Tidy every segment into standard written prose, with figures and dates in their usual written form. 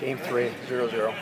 Game 3, 0-0.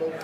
I said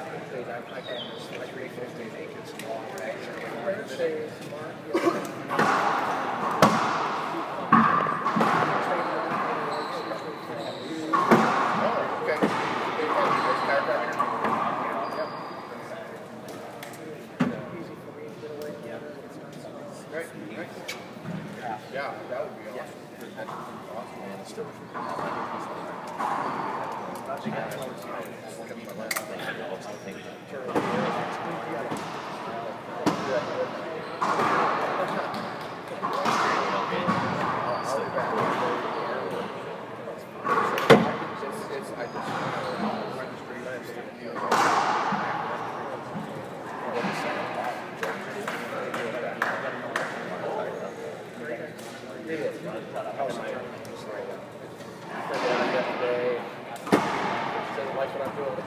I like what I'm doing.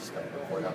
step before that.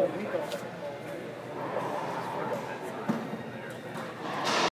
Oh, we got that.